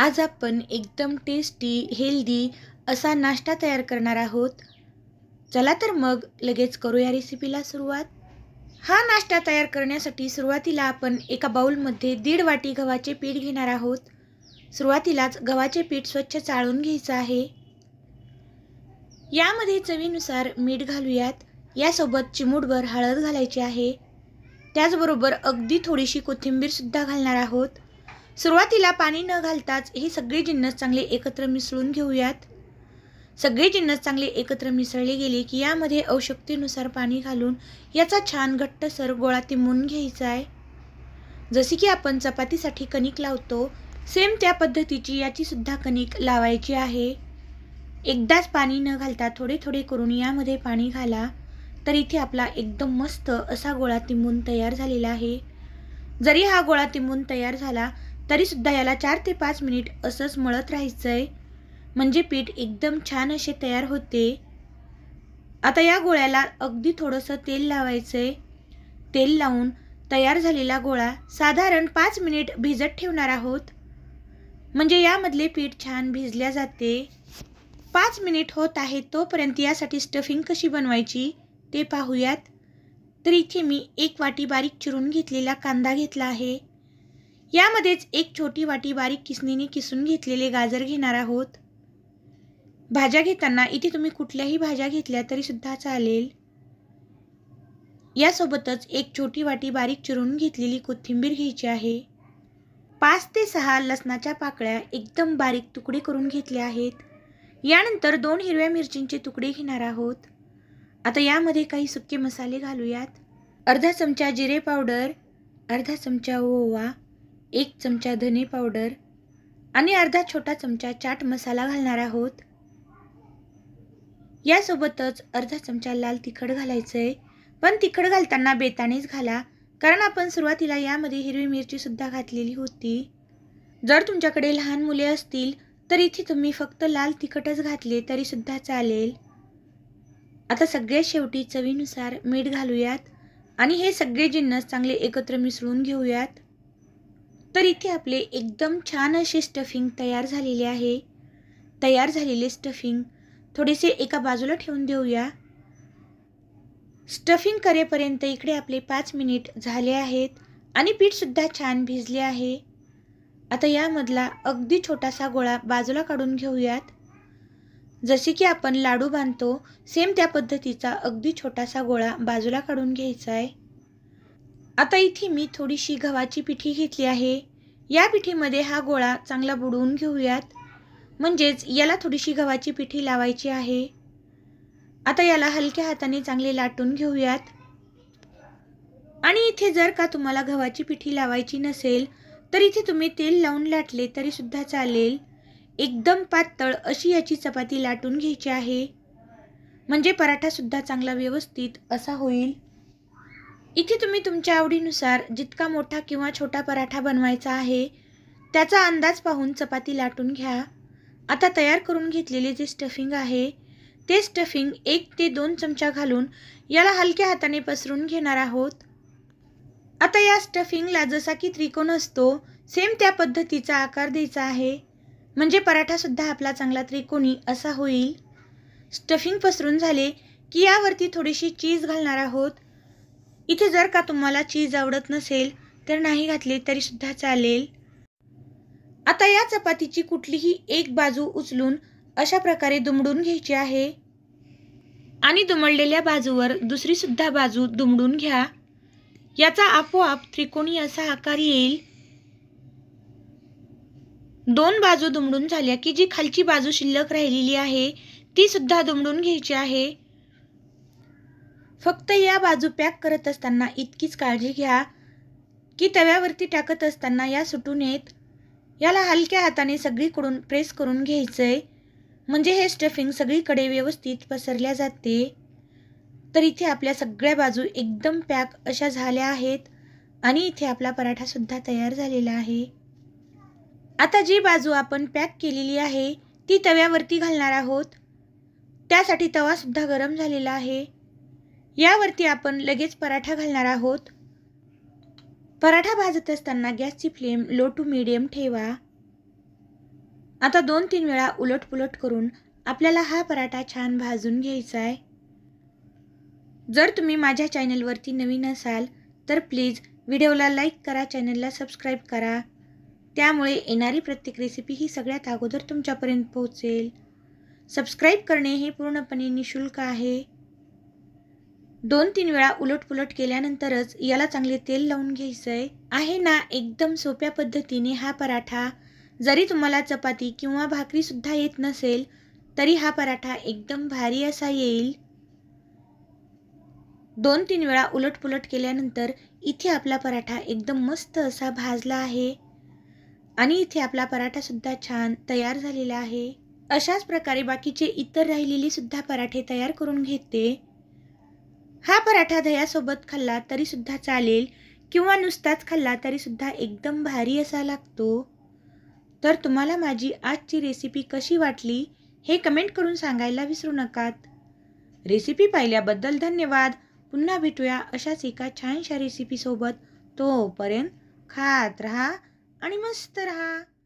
आज आपण एकदम टेस्टी हेल्दी असा नाश्ता तयार करणार आहोत। चला तर मग लगेच करूया रेसिपीला सुरुवात। हा नाश्ता तयार करण्यासाठी सुरुवातीला आपण एका बाउलमध्ये 1.5 वाटी गव्हाचे पीठ घेणार आहोत। सुरुवातीलाच गव्हाचे पीठ स्वच्छ चाळून घ्यायचं आहे। यामध्ये चवीनुसार मीठ घालूयात। यासोबत चिमूटभर हळद घालायची आहे। त्याचबरोबर अगदी थोडीशी कोथिंबीर सुद्धा घालणार आहोत। सुरुवातीला पाणी न घालताच हे सगळे जिन्नस चांगले एकत्र मिसळून घेऊयात। सगळे जिन्नस चांगले एकत्र मिसळले गेले की यामध्ये आवश्यकतेनुसार पाणी घालून याचा छान घट्टसर गोळा तिमून घ्यायचा आहे। जसे की आपण चपातीसाठी कणिक लावतो सेम त्या पद्धतीची याची सुद्धा कणिक लावायची आहे। एकदाच पाणी न घालता थोडे थोडे करून यामध्ये पाणी घाला तर इथे आपला एकदम मस्त असा गोळा तिमून तयार झालेला आहे। जरी हा गोळा तिमून तयार झाला तरी सुद्धा याला 4 ते 5 मिनिट असंच मळत राहायचं आहे, म्हणजे पीठ एकदम छान असे तयार होते। आता या गोळ्याला अगदी थोडंसं तेल लावायचं आहे। तेल लावून तयार झालेला गोळा साधारण 5 मिनिट भिजत ठेवणार आहोत, म्हणजे यामधले पीठ छान भिजल्या जाते। 5 मिनिट होत आहे तोपर्यंत यासाठी स्टफिंग कशी बनवायची ते पाहूयात। तर इथे मी 1 वाटी बारीक चिरून घेतलेला कांदा घेतला आहे। यामध्येच 1 छोटी वाटी बारीक किसणीने किसून घेतलेले गाजर घेणार आहोत। भाज्या घेताना इथे तुम्ही कुठल्याही भाज्या घेतल्या तरी सुद्धा चालेल। यासोबतच 1 छोटी वाटी बारीक चिरून घेतलेली कोथिंबीर घ्यायची आहे। 5 ते 6 लसणाच्या पाकळ्या एकदम बारीक तुकडे करून घेतल्या आहेत। यानंतर 2 हिरव्या मिरचींचे तुकडे घेणार आहोत। आता यामध्ये काही सुके मसाले घालूयात। अर्धा चमचा जिरे पावडर, अर्धा चमचा ओवा, 1 चमचा धने पावडर आणि अर्धा छोटा चमचा चाट मसाला घालणार आहोत। यासोबतच अर्धा चमचा लाल तिखट घालायचं आहे, पण तिखट घालताना बेतानेच घाला, कारण आपण सुरुवातीला यामध्ये हिरवी मिरचीसुद्धा घातलेली होती। जर तुमच्याकडे लहान मुले असतील तर इथे तुम्ही फक्त लाल तिखटच घातले तरीसुद्धा चालेल। आता सगळ्या शेवटी चवीनुसार मीठ घालूयात आणि हे सगळे जिन्नस चांगले एकत्र मिसळून घेऊयात। तर इथे आपले एकदम छान असे स्टफिंग तयार झालेले आहे। तयार झालेले स्टफिंग थोडेसे एका बाजूला ठेवून देऊया। स्टफिंग करेपर्यंत इकडे आपले 5 मिनिट झाले आहेत आणि पीठसुद्धा छान भिजले आहे। आता यामधला अगदी छोटासा गोळा बाजूला काढून घेऊयात। जसे की आपण लाडू बांधतो सेम त्या पद्धतीचा अगदी छोटासा गोळा बाजूला काढून घ्यायचा आहे। आता इथे मी थोडीशी गव्हाची पिठी घेतली आहे। या पिठीमध्ये हा गोळा चांगला बुडवून घेऊयात, म्हणजेच याला थोडीशी गव्हाची पिठी लावायची आहे। आता याला हलक्या हाताने चांगले लाटून घेऊयात। आणि इथे जर का तुम्हाला गव्हाची पिठी लावायची नसेल तर इथे तुम्ही तेल लावून लाटले तरीसुद्धा चालेल। एकदम पातळ अशी याची चपाती लाटून घ्यायची आहे, म्हणजे पराठासुद्धा चांगला व्यवस्थित असा होईल। इथे तुम्ही तुमच्या आवडीनुसार जितका मोठा किंवा छोटा पराठा बनवायचा आहे त्याचा अंदाज पाहून चपाती लाटून घ्या। आता तयार करून घेतलेले जे स्टफिंग आहे ते स्टफिंग 1 ते 2 चमचा घालून याला हलक्या हाताने पसरून घेणार आहोत। आता या स्टफिंगला जसा की त्रिकोण असतो सेम त्या पद्धतीचा आकार द्यायचा आहे, म्हणजे पराठासुद्धा आपला चांगला त्रिकोणी असा होईल। स्टफिंग पसरून झाले की यावरती थोडीशी चीज घालणार आहोत। इथे जर का तुम्हाला चीज आवडत नसेल तर नाही घातली तरीसुद्धा चालेल। आता या चपातीची कुठलीही एक बाजू उचलून अशा प्रकारे दुमडून घ्यायची आहे आणि दुमडलेल्या बाजूवर दुसरीसुद्धा बाजू दुमडून घ्या। याचा आपोआप त्रिकोणी असा आकार येईल। 2 बाजू दुमडून झाल्या की जी खालची बाजू शिल्लक राहिलेली आहे तीसुद्धा दुमडून घ्यायची आहे। फक्त या बाजू पॅक करत असताना इतकीच काळजी घ्या की तव्यावरती टाकत असताना या सुटू नयेत। याला हलक्या हाताने सगळीकडून प्रेस करून घ्यायचं आहे, म्हणजे हे स्टफिंग सगळीकडे व्यवस्थित पसरल्या जाते। तर इथे आपल्या सगळ्या बाजू एकदम पॅक अशा झाल्या आहेत आणि इथे आपला पराठासुद्धा तयार झालेला आहे। आता जी बाजू आपण पॅक केलेली आहे ती तव्यावरती घालणार आहोत। त्यासाठी तवासुद्धा गरम झालेला आहे। यावरती आपण लगेच पराठा घालणार आहोत। पराठा भाजत असताना गॅसची फ्लेम लो टू मीडियम ठेवा। आता 2-3 वेळा उलटपुलट करून आपल्याला हा पराठा छान भाजून घ्यायचा आहे। जर तुम्ही माझ्या चॅनलवरती नवीन असाल तर प्लीज व्हिडिओला लाईक करा, चॅनलला सबस्क्राइब करा, त्यामुळे येणारी प्रत्येक रेसिपी ही सगळ्यात अगोदर तुमच्यापर्यंत पोहोचेल। सबस्क्राइब करणे हे पूर्णपणे निशुल्क आहे। 2-3 वेळा उलटपुलट केल्यानंतरच याला चांगले तेल लावून घ्यायचे आहे ना। एकदम सोप्या पद्धतीने हा पराठा, जरी तुम्हाला चपाती किंवा भाकरी सुद्धा येत नसेल तरी हा पराठा एकदम भारी असा येईल। 2-3 वेळा उलटपुलट केल्यानंतर इथे आपला पराठा एकदम मस्त असा भाजला आहे आणि इथे आपला पराठा सुद्धा छान तयार झालेला आहे। अशाच प्रकारे बाकीचे इतर राहिलेले सुद्धा पराठे तयार करून घेते। हा पराठा दह्यासोबत खाल्ला तरी सुद्धा चालेल किंवा नुसताच खाल्ला तरी सुद्धा एकदम भारी असा लागतो। तर तुम्हाला माझी आजची रेसिपी कशी वाटली हे कमेंट करून सांगायला विसरू नका। रेसिपी पाहिल्याबद्दल धन्यवाद। पुन्हा भेटूया अशाच एका छानशा रेसिपीसोबत। तोपर्यंत खात रहा आणि मस्त रहा।